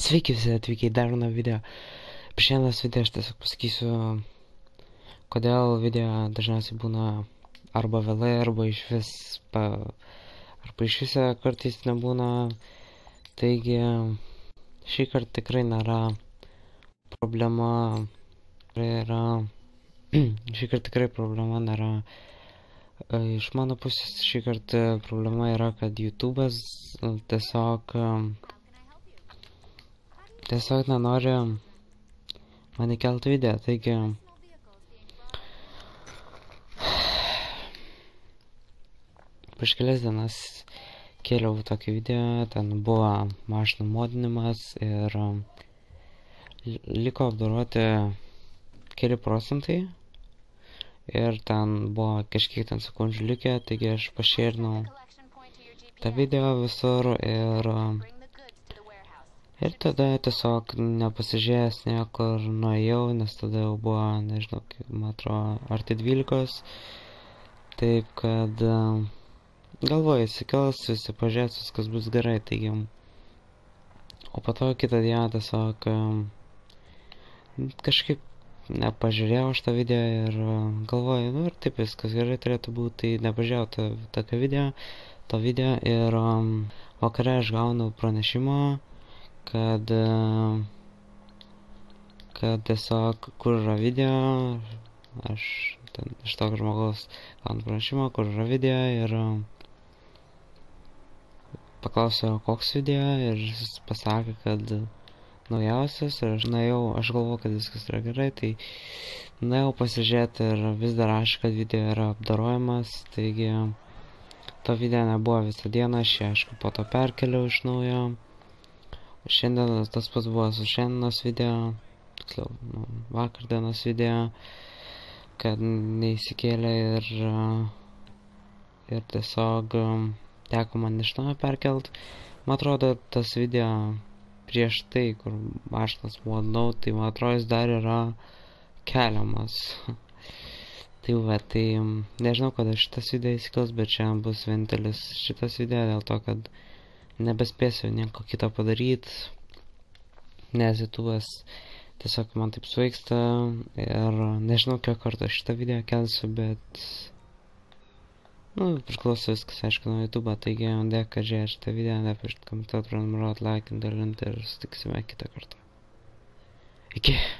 Sveiki visi atvykę į dar vieną video. Prieš vienas video aš tiesiog pasakysiu, kodėl video dažniausiai būna arba vėlai, arba iš vis kartais nebūna. Taigi šį kartą tikrai nėra problema, nėra iš mano pusės. Šį kartą problema yra, kad YouTube'as tiesiog nenori man įkelti video, taigi prieš kelias dienas kėliau tokį video, ten buvo mašinų modinimas ir liko apdoroti keli procentai ir ten buvo kažkiek ten sekundžių likę, taigi aš pašėrinau tą video visur ir tada tiesiog nepasižiūrėjęs niekur nuėjau, nes tada jau buvo, nežinau, man atrodo, arti 12. Taip kad galvoju, įsikels, visi pažiūrės, viskas bus gerai, taigi. O po to kitą dieną tiesiog kažkaip nepažiūrėjau aš tą video ir galvoju, nu ir taip viskas gerai turėtų būti, tai nepažiūrėjau to video ir vakare aš gaunu pranešimą, kad tiesiog kur yra video, aš ten iš tokio žmogaus ant pranešimo, kur yra video, ir paklausiau, koks video, ir jis pasakė, kad naujausias, ir aš nuėjau, aš galvoju, kad viskas yra gerai, tai nuėjau pasižiūrėti ir vis dar rašė, kad video yra apdarojamas, taigi to video nebuvo visą dieną, aš jį aišku po to perkeliau iš naujo. Šiandien tas pats buvo su šiandienos video, tiksliau, vakar dienos video, kad neįsikėlė ir tiesiog teko man iš naujo perkelt. Man atrodo, tas video prieš tai, kur mašinas modinau, tai man atrodo, jis dar yra keliamas. Tai va, tai nežinau, kada šitas video įsikels, bet šiandien bus vienintelis šitas video, dėl to, kad nebespėsiu nieko kito padaryti, nes YouTube'as tiesiog man taip suveiksta ir nežinau, kiek kartą šitą video kelsiu, bet nu, priklauso viskas, aišku, nuo YouTube'o, taigi dėkui, kad žiūrėjote šitą video, nepamirškit komentuoti, prenumeruoti, laikinti, dalinti ir sutiksime kitą kartą. Iki!